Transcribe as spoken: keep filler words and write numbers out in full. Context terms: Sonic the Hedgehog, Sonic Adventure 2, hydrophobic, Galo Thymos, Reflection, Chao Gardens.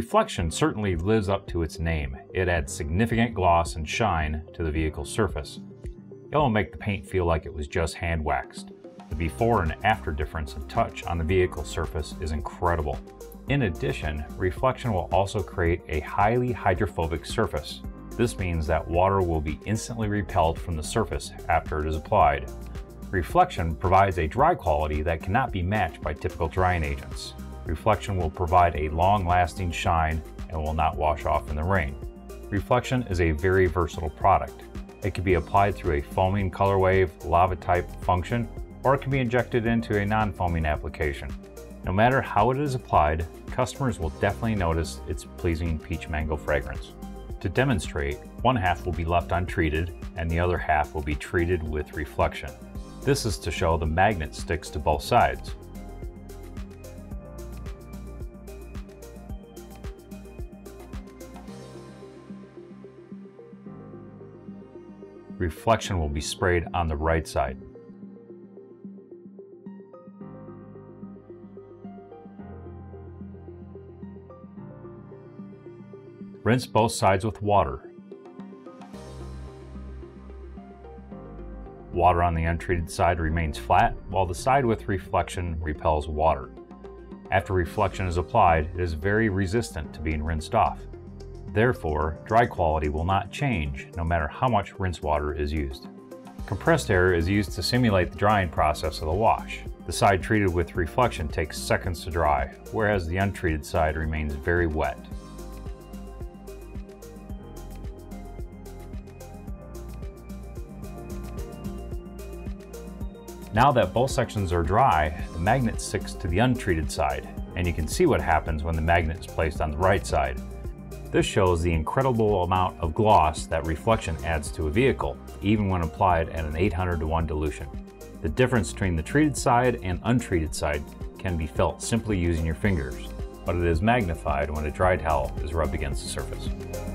Reflection certainly lives up to its name. It adds significant gloss and shine to the vehicle's surface. It'll make the paint feel like it was just hand waxed. The before and after difference in touch on the vehicle's surface is incredible. In addition, reflection will also create a highly hydrophobic surface. This means that water will be instantly repelled from the surface after it is applied. Reflection provides a dry quality that cannot be matched by typical drying agents. Reflection will provide a long-lasting shine and will not wash off in the rain. Reflection is a very versatile product. It can be applied through a foaming color wave, lava type function, or it can be injected into a non-foaming application. No matter how it is applied, customers will definitely notice its pleasing peach mango fragrance. To demonstrate, one half will be left untreated and the other half will be treated with reflection. This is to show the magnet sticks to both sides. Reflection will be sprayed on the right side. Rinse both sides with water. Water on the untreated side remains flat, while the side with reflection repels water. After reflection is applied, it is very resistant to being rinsed off. Therefore, dry quality will not change no matter how much rinse water is used. Compressed air is used to simulate the drying process of the wash. The side treated with reflection takes seconds to dry, whereas the untreated side remains very wet. Now that both sections are dry, the magnet sticks to the untreated side, and you can see what happens when the magnet is placed on the right side. This shows the incredible amount of gloss that reflection adds to a vehicle, even when applied at an eight hundred to one dilution. The difference between the treated side and untreated side can be felt simply using your fingers, but it is magnified when a dry towel is rubbed against the surface.